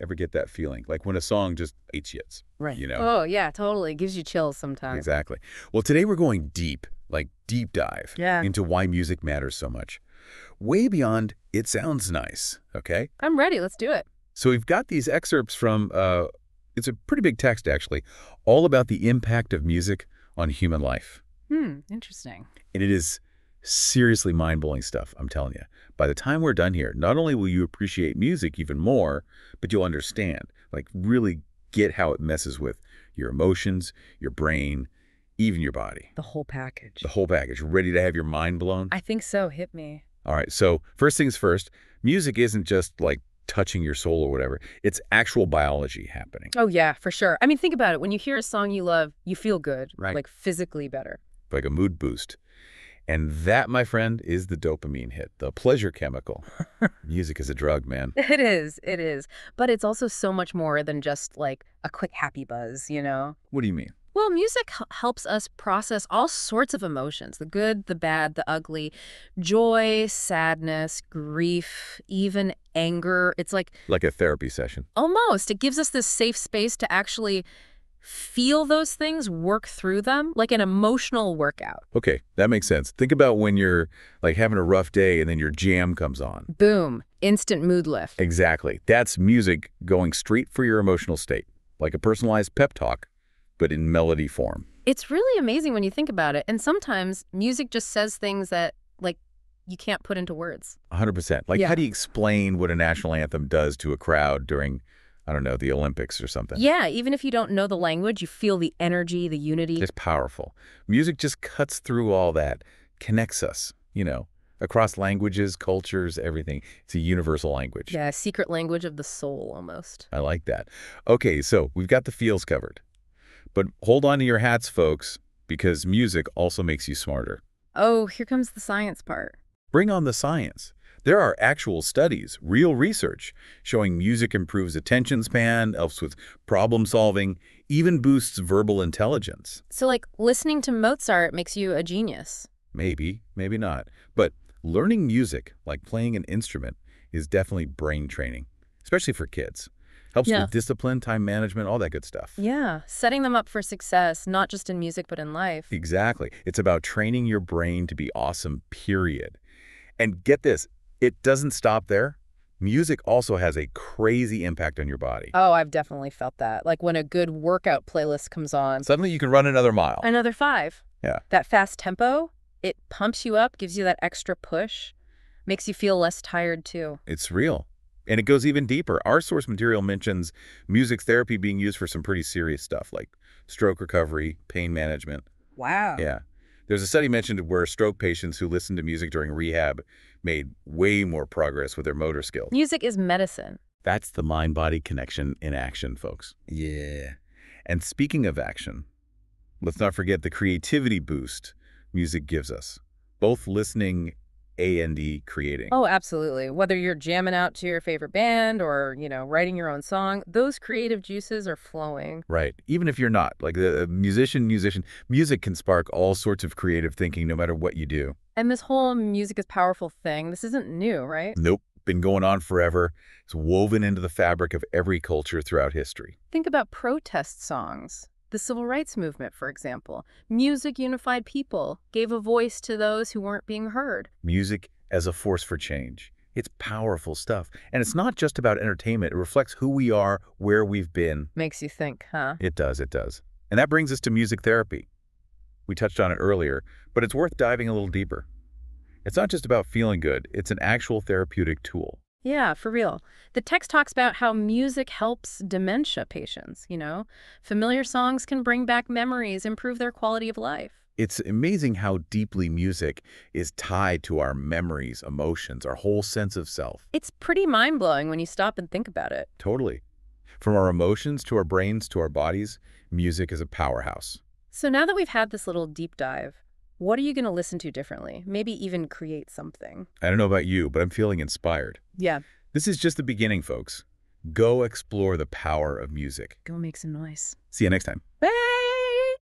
Ever get that feeling? Like when a song just hits. Right. You know? Oh, yeah, totally. It gives you chills sometimes. Exactly. Well, today we're going deep, like deep dive into why music matters so much. Way beyond it sounds nice, okay? I'm ready. Let's do it. So we've got these excerpts from, it's a pretty big text actually, all about the impact of music on human life. Hmm, interesting. And it is seriously mind-blowing stuff, I'm telling you. By the time we're done here, not only will you appreciate music even more, but you'll understand, like really get how it messes with your emotions, your brain, even your body. The whole package. The whole package. Ready to have your mind blown? I think so. Hit me. All right. So first things first, music isn't just like touching your soul or whatever. It's actual biology happening. Oh, yeah, for sure. I mean, think about it. When you hear a song you love, you feel good, right? Like physically better. Like a mood boost. And that, my friend, is the dopamine hit, the pleasure chemical. Music is a drug, man. It is. It is. But it's also so much more than just like a quick happy buzz, you know? What do you mean? Well, music helps us process all sorts of emotions, the good, the bad, the ugly, joy, sadness, grief, even anger. It's like... like a therapy session. Almost. It gives us this safe space to actually... feel those things, work through them, like an emotional workout. Okay, that makes sense. Think about when you're like having a rough day and then your jam comes on. Boom, instant mood lift. Exactly. That's music going straight for your emotional state, like a personalized pep talk, but in melody form. It's really amazing when you think about it. And sometimes music just says things that like you can't put into words. 100%. Like how do you explain what a national anthem does to a crowd during... I don't know, the Olympics or something. Yeah, even if you don't know the language, you feel the energy, the unity. It's powerful. Music just cuts through all that, connects us, you know, across languages, cultures, everything. It's a universal language. Yeah, a secret language of the soul almost. I like that. Okay, so we've got the feels covered. But hold on to your hats, folks, because music also makes you smarter. Oh, here comes the science part. Bring on the science. There are actual studies, real research, showing music improves attention span, helps with problem solving, even boosts verbal intelligence. So like listening to Mozart makes you a genius. Maybe, maybe not. But learning music, like playing an instrument, is definitely brain training, especially for kids. Helps with discipline, time management, all that good stuff. Yeah, setting them up for success, not just in music, but in life. Exactly. It's about training your brain to be awesome, period. And get this. It doesn't stop there. Music also has a crazy impact on your body. Oh, I've definitely felt that. Like when a good workout playlist comes on. Suddenly you can run another mile. Another five. Yeah. That fast tempo, it pumps you up, gives you that extra push, makes you feel less tired too. It's real. And it goes even deeper. Our source material mentions music therapy being used for some pretty serious stuff like stroke recovery, pain management. Wow. Yeah. There's a study mentioned where stroke patients who listened to music during rehab made way more progress with their motor skills. Music is medicine. That's the mind-body connection in action, folks. Yeah. And speaking of action, let's not forget the creativity boost music gives us, both listening and creating. Oh, absolutely. Whether you're jamming out to your favorite band or, you know, writing your own song, those creative juices are flowing. Right. Even if you're not, like the musician, music can spark all sorts of creative thinking no matter what you do. And this whole music is powerful thing, this isn't new, right? Nope. Been going on forever. It's woven into the fabric of every culture throughout history. Think about protest songs. The Civil Rights Movement, for example. Music unified people, gave a voice to those who weren't being heard. Music as a force for change. It's powerful stuff. And it's not just about entertainment. It reflects who we are, where we've been. Makes you think, huh? It does, it does. And that brings us to music therapy. We touched on it earlier, but it's worth diving a little deeper. It's not just about feeling good. It's an actual therapeutic tool. Yeah, for real. The text talks about how music helps dementia patients, you know. Familiar songs can bring back memories, improve their quality of life. It's amazing how deeply music is tied to our memories, emotions, our whole sense of self. It's pretty mind-blowing when you stop and think about it. Totally. From our emotions to our brains to our bodies, music is a powerhouse. So now that we've had this little deep dive, what are you going to listen to differently? Maybe even create something. I don't know about you, but I'm feeling inspired. Yeah. This is just the beginning, folks. Go explore the power of music. Go make some noise. See you next time. Bye!